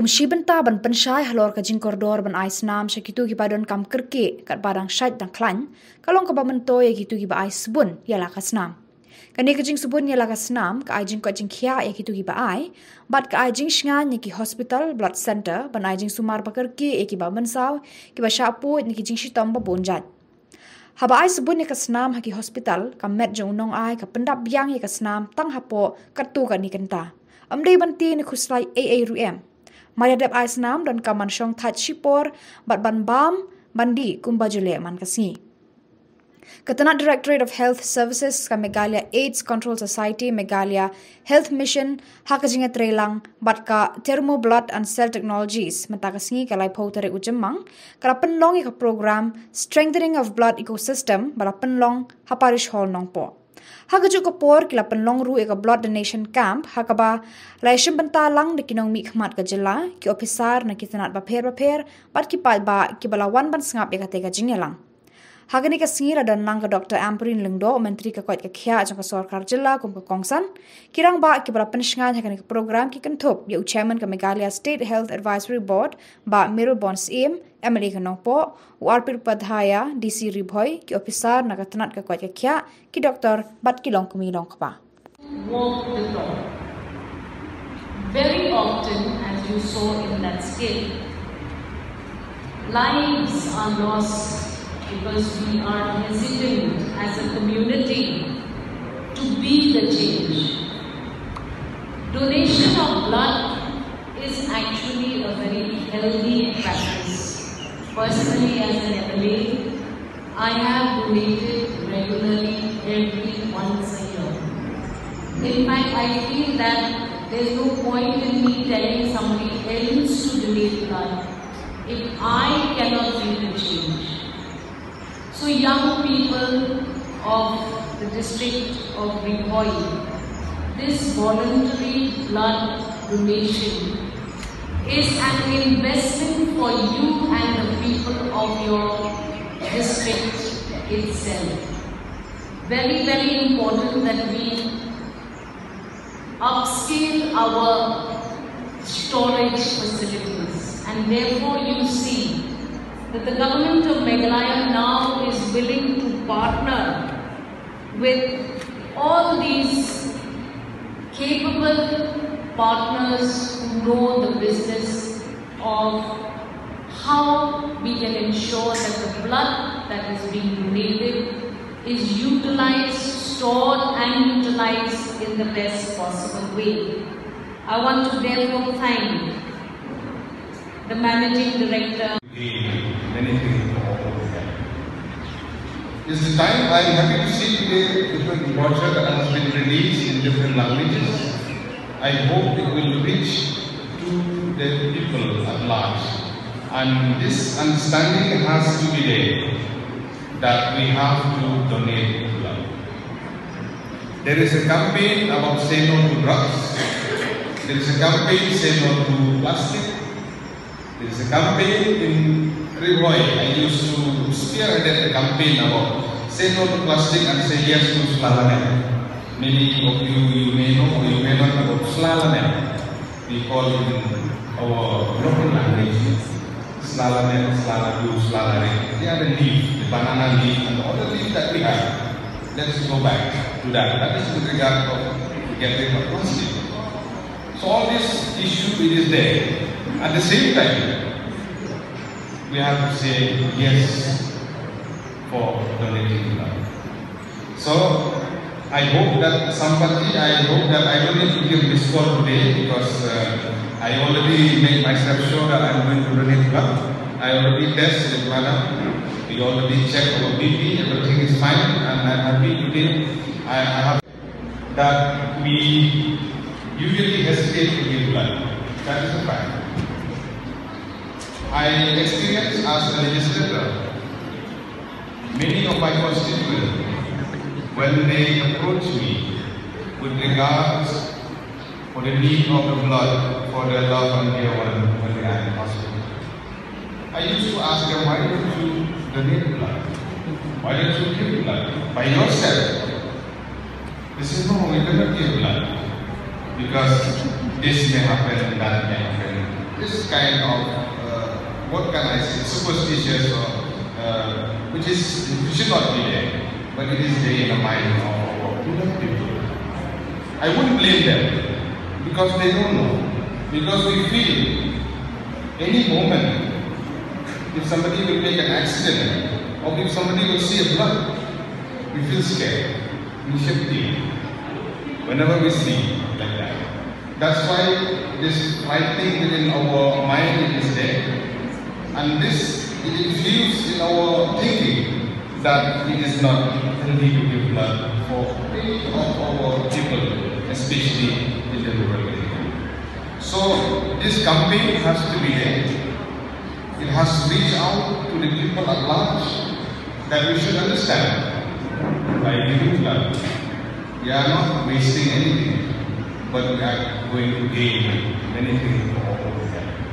Kumshiban taban pensyai halor kajing koridor ban Aisnam sekitu gibadon kam kerke kat padang syait dan klan kalong kabamento ya gitu giba ai sebun ialah kasnam. Kani kajing sebun ialah kasnam ka ajing kajing kia ya gitu giba ai bat ka ajing shngan ki hospital blood center ban ajing sumar bakerke ya giba mensaw giba syapu ni kajing shitam babonjat. Haba ai sebun ya kasnam haki hospital ka med jung nong ai ka pendap yang ya kasnam tang hapo kartu ka ni kenta. Amdei banti ni khuslai AARUM. Mariadab Aisnam dan kaman syong Thachipur bat ban bam bandi kumbajule man kasi. Ketenak Directorate of Health Services ka Meghalaya AIDS Control Society, Meghalaya Health Mission hakajinga trelang bat ka Thermo Blood and Cell Technologies mentagasngi kalai pautare ujemang kala penlong ka program Strengthening of Blood Ecosystem bala penlong haparish hall nongpo. Hagaju kapor kila penlong ru eka blood donation camp hakaba laishim bentalang de kinong mi khmat ka jela ki officer na kitanat baper bat ki pat ba ki balawan ban sngap eka tega jinglang hagani ka singira dan nang ka Dr. Amperin Lingdo menteri ka koit ka khya jang ka sarkar jela kum ka kongsan kirang ba ki bala pensngan hagani ka program ki kenthop ye chairman ka Meghalaya State Health Advisory Board ba Mirobons im Emily Kanongpo, Warpir Padhaya, DC Ribhoi, ki officer na katanat ka kwat kya ki Dr. Bat Kilong Kumilong Kpa. Walk the talk. Very often, as you saw in that scale, lives are lost because we are hesitant as a community to be the change. Donation of blood is actually a very healthy practice. Personally, as an employee, I have donated regularly every once a year. In fact, I feel that there is no point in me telling somebody else to donate blood if I cannot make the change. So young people of the district of Ribhoi, this voluntary blood donation is an investment for you and the people of your district itself. Very, very important that we upscale our storage facilities, and therefore you see that the government of Meghalaya now is willing to partner with all these capable partners who know the business of how we can ensure that the blood that is being donated is utilized, stored and utilized in the best possible way. I want to therefore thank the Managing Director. This time I am happy to see today different water that has been released in different languages. I hope it will reach to the people at large. And this understanding has to be there, that we have to donate blood. There is a campaign about say no to drugs. There is a campaign say no to plastic. There is a campaign in Ribhoi. I used to spearhead a campaign about say no to plastic and say yes to slalamel. Many of you may know or you may not know about slalamel. We call it in our local language slalamel, slalalu, slalare. They are the leaf, the banana leaf and all the leaf that we have. Let's go back to that. That is with regard of getting a plastic. So all this issue, it is there. At the same time, we have to say yes for donating blood. So I hope that somebody, I don't need to give this call today because I already made myself sure that I'm going to donate blood. I already tested with madam. We already checked our BP, everything is fine and I'm happy today. I have that we usually hesitate to give blood. That is a fact. I experienced as a legislator, many of my constituents, when they approach me with regards for the need of the blood for their loved and dear one when they are in hospital, I used to ask them, why don't you donate blood? Why don't you give blood by yourself? They said, no, we cannot give blood because this may happen, that may happen. this kind of, what can I say, superstitious, or, which should not be there, but it is there in the mind of people. I wouldn't blame them, because they don't know, because we feel any moment, if somebody will make an accident, or if somebody will see a blood, we feel scared, we shifty, whenever we see like that. That's why this frightening within our mind is there. And this, it infused in our thinking that it is not healthy to give blood for any of our people, especially in the rural area. So this campaign has to be there. It has to reach out to the people at large that we should understand by giving blood. We are not wasting anything, but we are going to gain many things for all of them.